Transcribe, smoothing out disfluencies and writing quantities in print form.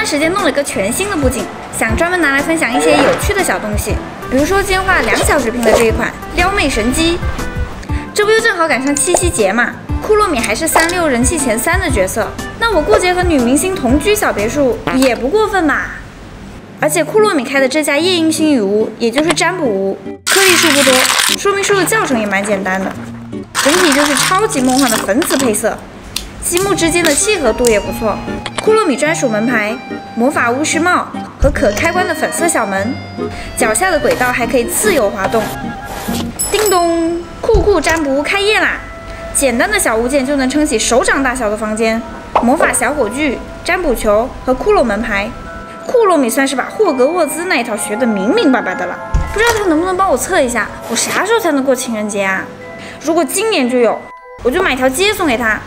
段时间弄了一个全新的布景，想专门拿来分享一些有趣的小东西，比如说今天花2小时拼的这一款撩妹神机，这不就正好赶上七夕节嘛？库洛米还是36人气前3的角色，那我过节和女明星同居小别墅也不过分吧？而且库洛米开的这家夜莺星语屋，也就是占卜屋，颗粒数不多，说明书的教程也蛮简单的，整体就是超级梦幻的粉紫配色。 积木之间的契合度也不错，库洛米专属门牌、魔法巫师帽和可开关的粉色小门，脚下的轨道还可以自由滑动。叮咚，酷酷占卜屋开业啦！简单的小物件就能撑起手掌大小的房间，魔法小火炬、占卜球和骷髅门牌。库洛米算是把霍格沃兹那一套学得明明白白的了，不知道他能不能帮我测一下，我啥时候才能过情人节啊？如果今年就有，我就买条街送给他。